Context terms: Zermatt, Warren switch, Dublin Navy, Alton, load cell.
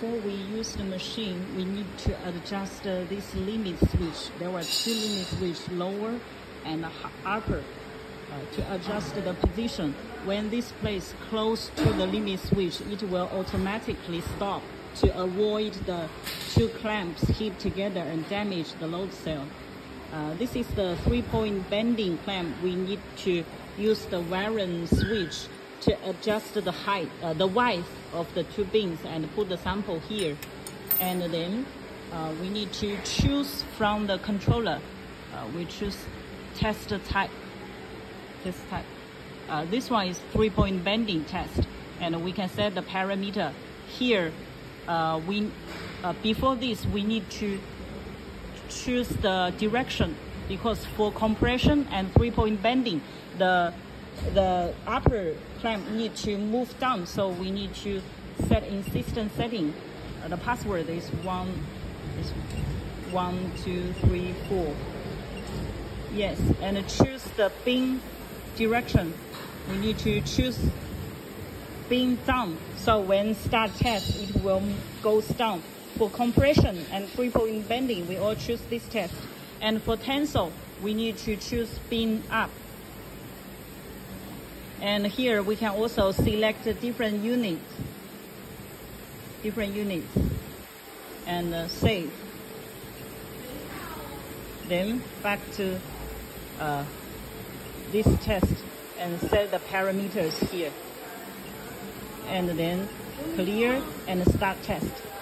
before we use the machine, we need to adjust this limit switch. There were two limit switches, lower and upper, to adjust the position. When this place close to the limit switch, it will automatically stop to avoid the two clamps hit together and damage the load cell. This is the 3-point bending clamp. We need to use the Warren switch to adjust the height, the width of the two beams, and put the sample here. And then we need to choose from the controller. We choose test type. Test type. This one is 3-point bending test, and we can set the parameter here. Before this, we need to choose the direction, because for compression and 3-point bending, the upper clamp need to move down, so we need to set in system setting. The password is 1, 2, 3, 4. Yes, and choose the beam direction. We need to choose beam down, so when start test, it will go down. For compression and 3-point bending, we all choose this test. And for tensile, we need to choose beam up. And here we can also select different units, and save. Then back to this test and set the parameters here. And then clear and start test.